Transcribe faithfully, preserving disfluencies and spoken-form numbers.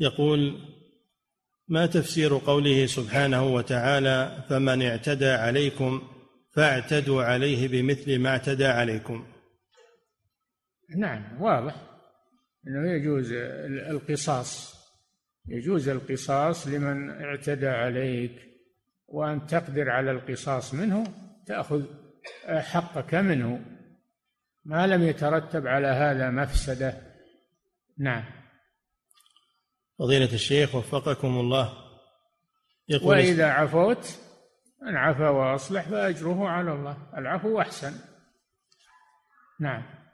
يقول: ما تفسير قوله سبحانه وتعالى: فمن اعتدى عليكم فاعتدوا عليه بمثل ما اعتدى عليكم؟ نعم، واضح أنه يجوز القصاص، يجوز القصاص لمن اعتدى عليك، وأن تقدر على القصاص منه تأخذ حقك منه ما لم يترتب على هذا مفسدة. نعم. فضيلة الشيخ وفقكم الله، يقول: وإذا عفوت، من عفا وأصلح فأجره على الله، العفو أحسن. نعم.